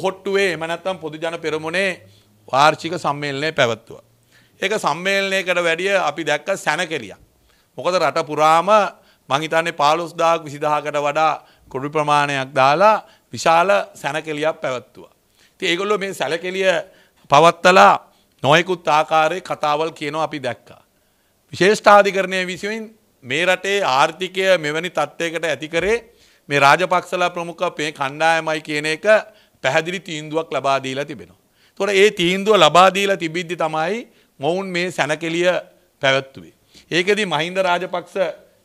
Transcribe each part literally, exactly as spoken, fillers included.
කොහොට්ටුවේ එහෙම නැත්නම් පොදු ජන පෙරමුණේ වාර්ෂික සම්මේලනය පැවැත්වුවා. ඒක සම්මේලනයකට වැඩිය අපි දැක්ක සැනකෙළියක්. මොකද රට පුරාම මං හිතන්නේ පහළොස්දාහක් විසිදාහකට වඩා කුඩු ප්‍රමාණයක් දාලා විශාල සැනකෙළියක් පැවැත්වුවා. ඉතින් ඒගොල්ලෝ මේ සැලකෙළිය පවත්තලා නොයෙකුත් ආකාරයේ කතාවල් කියනවා අපි දැක්කා. විශේෂාධිකරණයේ විසින් මේ රටේ ආර්ථිකය මෙවැනි තත්ත්වයකට ඇති කරේ මේ රාජපක්ෂලා ප්‍රමුඛ මේ කණ්ඩායමයි කියන එක පැහැදිලි තීන්දුවක් ලබා දීලා තිබෙනවා. ඒතොර ඒ තීන්දුව ලබා දීලා තිබිද්දි තමයි මොවුන් මේ සැනකෙළිය පැවැත්වුවේ. ඒකෙදි මහින්ද රාජපක්ෂ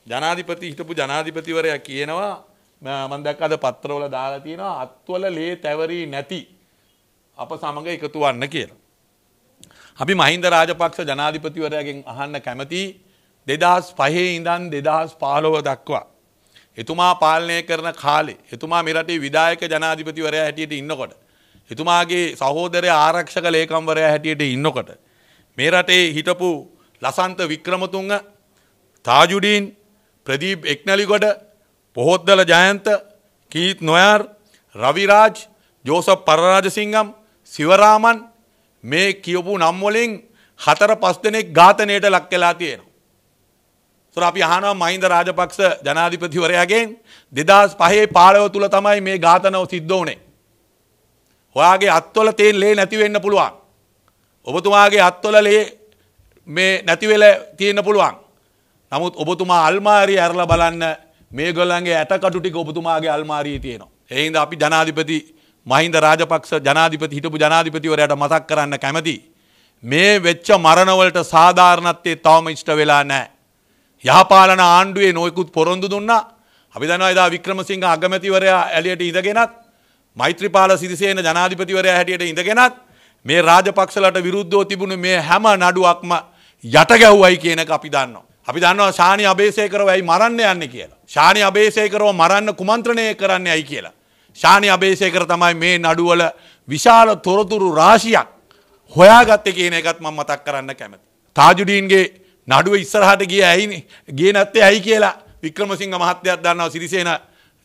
ජනාධිපති හිටපු ජනාධිපතිවරයා කියනවා මම දැක්ක අද පත්‍රවල දාලා තියෙනවා අත්වල ලේ තැවරි නැති අප සමග එකතු වන්න කියලා. අපි මහින්ද රාජපක්ෂ ජනාධිපතිවරයාගෙන් අහන්න කැමති දෙදහස් පහේ ඉඳන් දෙදහස් පහළොව දක්වා එතුමා පාලනය කරන කාලේ එතුමා මේ රටේ විධායක ජනාධිපතිවරයා හැටියට ඉන්නකොට එතුමාගේ සහෝදරයා ආරක්ෂක ලේකම්වරයා හැටියට ඉන්නකොට මේ රටේ හිටපු ලසන්ත වික්‍රමතුංග තාජුඩීන් ප්‍රදීප් එක්නලිගොඩ පොහොත්දල ජයන්ත කීත් නොයර් රවිරාජ් ජෝසප් පරරාජසිංහම් සිවරාමන් මේ කියපු නම් වලින් හතර පහ දෙනෙක් ඝාතනයට ලක් වෙලා තියෙනවා. ඒතර අපි අහනවා මහින්ද රාජපක්ෂ ජනාධිපතිවරයාගෙන් දෙදහස් පහේ පහළොව තුල තමයි මේ ඝාතනව සිද්ධ වුනේ. ඔයාගේ අත්වල තේන් ලේ නැති වෙන්න පුළුවන්. ඔබතුමාගේ අත්වල ලේ මේ නැති වෙලා තියෙන්න පුළුවන්. නමුත් ඔබතුමා අල්මාරිය ඇරලා බලන්න මේගොල්ලන්ගේ ඇටකටු ටික ඔබතුමාගේ අල්මාරියේ තියෙනවා. ඒ හින්දා අපි ජනාධිපති මහින්ද රාජපක්ෂ ජනාධිපති හිටපු ජනාධිපතිවරයාට මතක් කරන්න කැමති මේ වෙච්ච මරණවලට සාධාරණත්වයේ තවම ඉෂ්ට වෙලා නැහැ. යහපාලන ආණ්ඩුවේ නොයෙකුත් පොරොන්දු දුන්නා. අපි දන්නවා එදා වික්‍රමසිංහ අගමැතිවරයා ඇලියට ඉඳගෙනත් මෛත්‍රීපාල සිරිසේන ජනාධිපතිවරයා හැටියට ඉඳගෙනත් මේ රාජපක්ෂලට විරුද්ධව තිබුණු මේ හැම නඩුවක්ම යට ගැහුවයි කියන එක අපි දන්නවා. අපි දන්නවා ශානි අබේසේකරව ඇයි මරන්න යන්නේ කියලා. ශානි අබේසේකරව මරන්න කුමන්ත්‍රණය කරන්න ඇයි කියලා. ශානි අබේසේකර තමයි මේ නඩුවල විශාල තොරතුරු රාශියක් හොයාගත්තේ කියන එකත් මම මතක් කරන්න කැමතියි. තාජුඩීන්ගේ නඩුව ඉස්සරහට ගිය ඇයිනේ ගියේ නැත්තේ ඇයි කියලා වික්‍රමසිංහ මහත්තයාත් දන්නවා සිරිසේන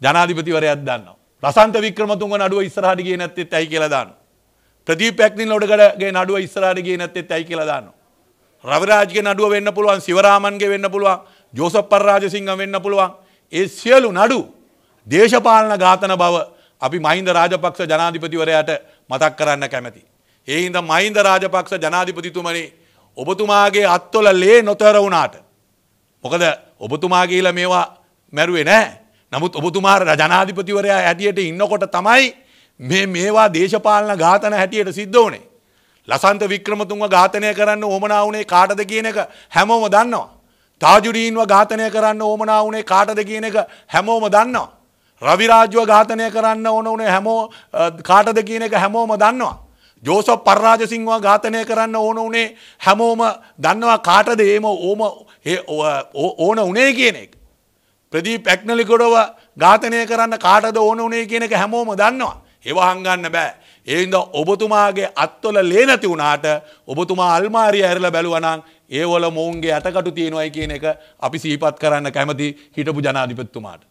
ජනාධිපතිවරයාත් දන්නවා. ලසන්ත වික්‍රමතුංග නඩුව ඉස්සරහට ගියේ නැත්තේත් ඇයි කියලා දානවා. ප්‍රදීප් ඇක්නිලෝඩගඩගේ නඩුව ඉස්සරහට ගියේ නැත්තේත් ඇයි කියලා දානවා. රවිරාජ්ගේ නඩුව වෙන්න පුළුවන්, සිවරාමන්ගේ වෙන්න පුළුවන්, ජෝසප් පරරාජසිංහ වෙන්න පුළුවන්. ඒ සියලු නඩු දේශපාලන ඝාතන බව අපි මහින්ද රාජපක්ෂ ජනාධිපතිවරයාට මතක් කරන්න කැමැති. ඒ හින්දා මහින්ද රාජපක්ෂ ජනාධිපතිතුමනි ඔබතුමාගේ අත්වල ලේ නොතර වුණාට මොකද ඔබතුමා කියලා මේවා මැරුවේ නැහැ. නමුත් ඔබතුමා ජනාධිපතිවරයා හැටියට ඉන්නකොට තමයි මේ මේවා දේශපාලන ඝාතන හැටියට සිද්ධ වුනේ. ලසන්ත වික්‍රමතුංග ඝාතනය කරන්න ඕමනා වුණේ කාටද කියන එක හැමෝම දන්නවා. තාජුඩීන්ව ඝාතනය කරන්න ඕමනා වුණේ කාටද කියන එක හැමෝම දන්නවා. රවිරාජ්ව ඝාතනය කරන්න ඕන උනේ හැමෝ කාටද කියන එක හැමෝම දන්නවා. ජෝසප් පරරාජසිංහව ඝාතනය කරන්න ඕන උනේ හැමෝම දන්නවා කාටද එහෙම ඕම ඕන උනේ කියන එක. ප්‍රදීප් ඇක්නලිගොඩව ඝාතනය කරන්න කාටද ඕන උනේ කියන එක හැමෝම දන්නවා. ඒව හංගන්න බෑ. ඒ හින්දා ඔබතුමාගේ අත්වල ලේ නැති වුණාට ඔබතුමා අල්මාරිය ඇරලා බැලුවා නම් ඒවල මොවුන්ගේ අටකටු තියෙනවයි කියන එක අපි සිහිපත් කරන්න කැමති හිටපු ජනාධිපතිතුමාට.